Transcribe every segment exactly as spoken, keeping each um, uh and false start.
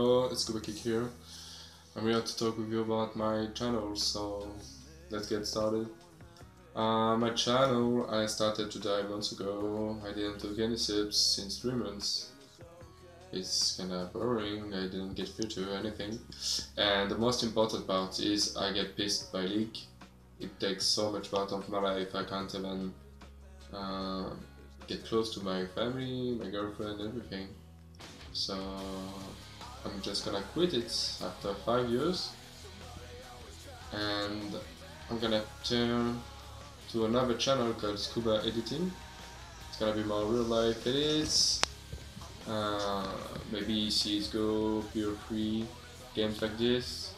Hello, it's ScubaKick here. I'm here to talk with you about my channel, so let's get started. Uh, my channel I started today months ago. I didn't took any sips since three months. It's kinda boring, I didn't get fit or anything. And the most important part is I get pissed by leak. It takes so much part of my life, I can't even uh, get close to my family, my girlfriend, everything. So I'm just gonna quit it after five years and I'm gonna turn to another channel called Scuba Editing. It's gonna be more real life edits, uh, maybe C S G O, P R three, games like this.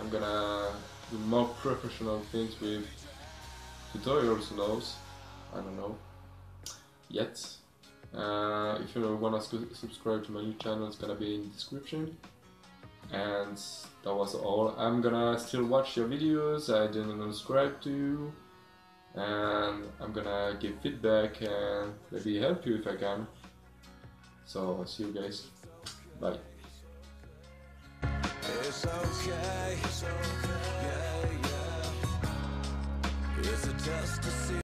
I'm gonna do more professional things with tutorials and those, I don't know yet. Uh, if you wanna subscribe to my new channel, it's gonna be in the description. And that was all. I'm gonna still watch your videos, I didn't subscribe to you, and I'm gonna give feedback and maybe help you if I can. So see you guys, bye. It's okay. It's okay. Yeah, yeah. It's a test to see.